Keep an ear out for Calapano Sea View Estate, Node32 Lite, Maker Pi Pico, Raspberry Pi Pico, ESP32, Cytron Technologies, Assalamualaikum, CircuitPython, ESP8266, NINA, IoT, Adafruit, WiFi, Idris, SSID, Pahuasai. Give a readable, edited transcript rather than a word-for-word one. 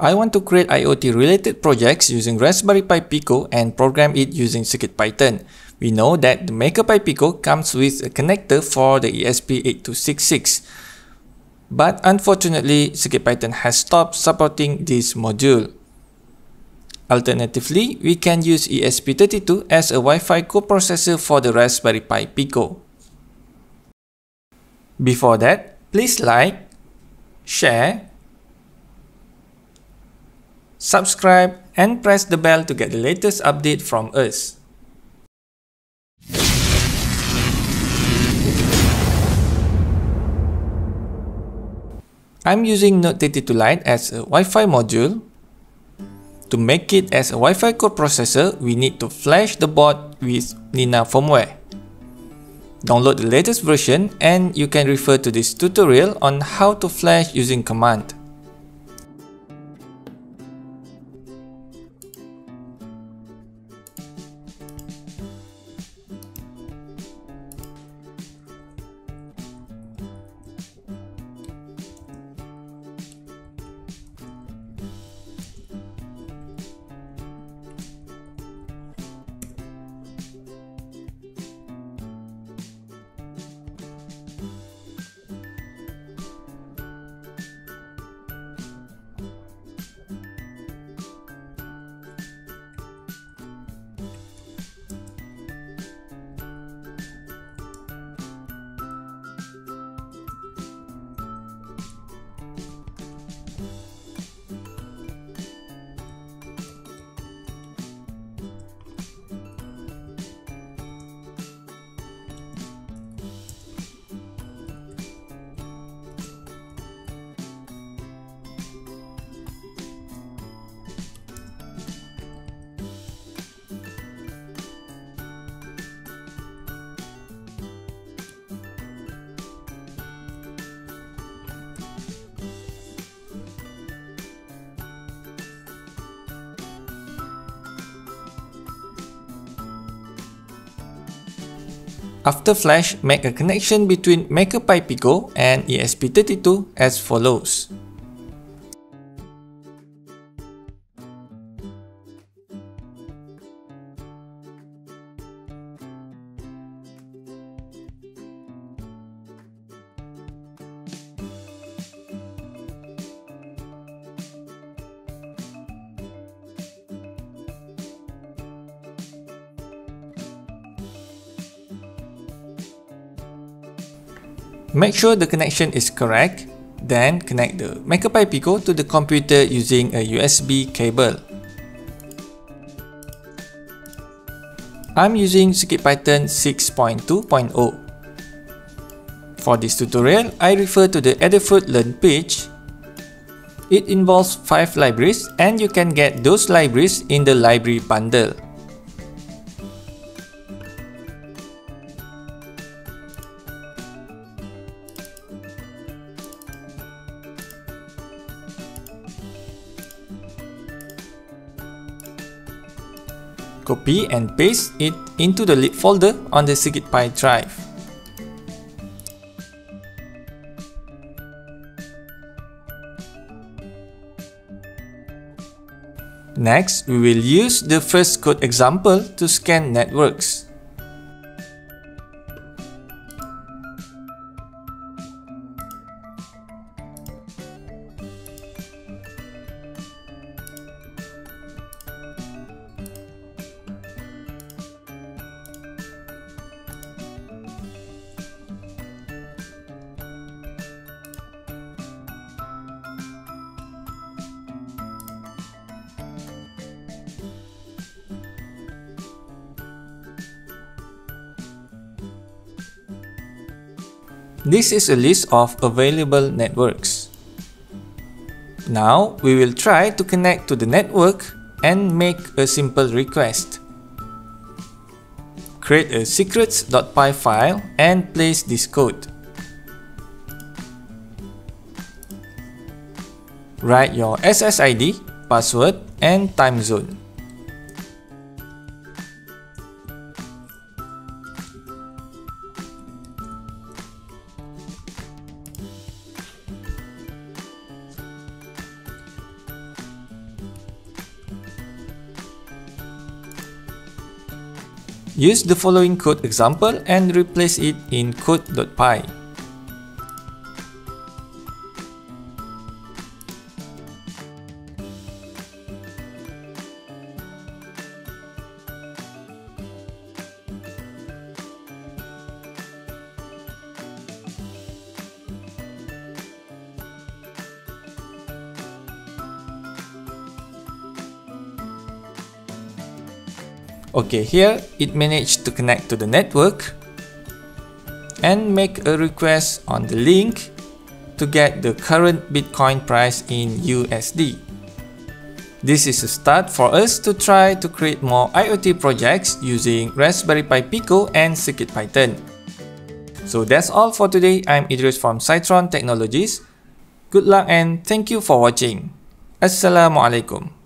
I want to create IoT related projects using Raspberry Pi Pico and program it using CircuitPython. We know that the Maker Pi Pico comes with a connector for the ESP8266. But unfortunately, CircuitPython has stopped supporting this module. Alternatively, we can use ESP32 as a Wi-Fi coprocessor for the Raspberry Pi Pico. Before that, please like, share, subscribe and press the bell to get the latest update from us. I'm using Node32 Lite as a Wi-Fi module. To make it as a Wi-Fi coprocessor, we need to flash the board with NINA firmware. Download the latest version and you can refer to this tutorial on how to flash using command. After flash, make a connection between Maker Pi Pico and ESP32 as follows. Make sure the connection is correct, then connect the Maker Pi Pico to the computer using a USB cable. I'm using CircuitPython 6.2.0. For this tutorial, I refer to the Adafruit Learn page. It involves 5 libraries and you can get those libraries in the library bundle. Copy and paste it into the lib folder on the CircuitPy drive. Next, we will use the first code example to scan networks. This is a list of available networks. Now, we will try to connect to the network and make a simple request. Create a secrets.py file and place this code. Write your SSID, password, and time zone. Use the following code example and replace it in code.py. Okay, here it managed to connect to the network and make a request on the link to get the current Bitcoin price in USD. This is a start for us to try to create more IoT projects using Raspberry Pi Pico and CircuitPython. So that's all for today. I'm Idris from Cytron Technologies. Good luck and thank you for watching. Assalamualaikum.